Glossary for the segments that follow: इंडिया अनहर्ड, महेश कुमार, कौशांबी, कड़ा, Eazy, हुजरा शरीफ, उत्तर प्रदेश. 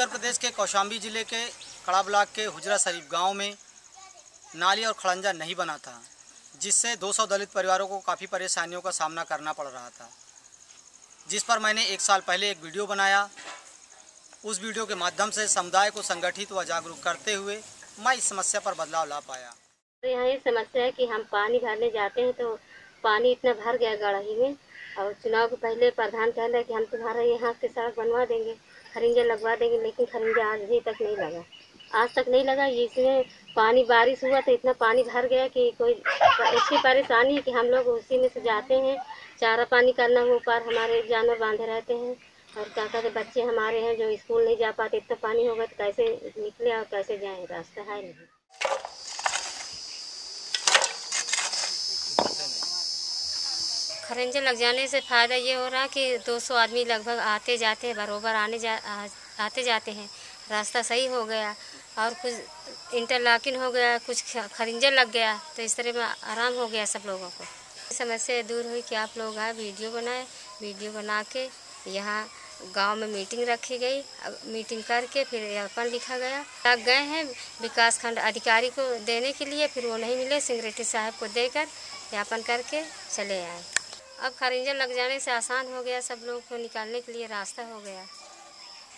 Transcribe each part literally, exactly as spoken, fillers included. उत्तर प्रदेश के कौशांबी ज़िले के कड़ा ब्लॉक के हुजरा शरीफ गांव में नाली और खड़ंजा नहीं बना था, जिससे दो सौ दलित परिवारों को काफ़ी परेशानियों का सामना करना पड़ रहा था। जिस पर मैंने एक साल पहले एक वीडियो बनाया। उस वीडियो के माध्यम से समुदाय को संगठित व जागरूक करते हुए मैं इस समस्या पर बदलाव ला पाया। यहाँ ये समस्या है कि हम पानी भरने जाते हैं तो पानी इतना भर गया गढ़ाई में, और चुनाव के पहले प्रधान कह रहा है कि हम तुम्हारा यहाँ से सड़क बनवा देंगे, खरिंजा लगवा देंगे, लेकिन खरिंजा आज भी तक नहीं लगा आज तक नहीं लगा इसमें पानी बारिश हुआ तो इतना पानी भर गया कि कोई ऐसी परेशानी है कि हम लोग उसी में से जाते हैं, चारा पानी करना हो, पार हमारे जानवर बांधे रहते हैं और क्या कहते बच्चे हमारे हैं जो स्कूल नहीं जा पाते। इतना पानी होगा तो कैसे निकले और कैसे जाएँ, रास्ता है नहीं। खरंजा लग जाने से फ़ायदा ये हो रहा कि दो सौ आदमी लगभग आते जाते हैं, बरोबर आने जा आ, आते जाते हैं। रास्ता सही हो गया और कुछ इंटरलॉकिंग हो गया, कुछ खरंजा लग गया तो इस तरह में आराम हो गया सब लोगों को। समस्या दूर हुई कि आप लोग आए, वीडियो बनाए, वीडियो बना के यहाँ गांव में मीटिंग रखी गई। मीटिंग करके फिर ज्ञापन लिखा गया, लग गए हैं विकास खंड अधिकारी को देने के लिए, फिर वो नहीं मिले, सिंगरेटी साहब को देकर ज्ञापन करके चले आए। अब खरिंजा लग जाने से आसान हो गया, सब लोगों को निकालने के लिए रास्ता हो गया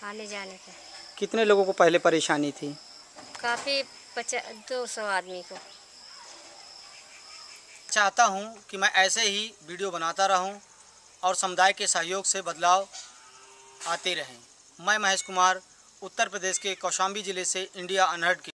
आने जाने का। कितने लोगों को पहले परेशानी थी? काफ़ी, दो सौ आदमी को। चाहता हूं कि मैं ऐसे ही वीडियो बनाता रहूं और समुदाय के सहयोग से बदलाव आते रहें। मैं महेश कुमार, उत्तर प्रदेश के कौशांबी ज़िले से इंडिया अनहर्ड के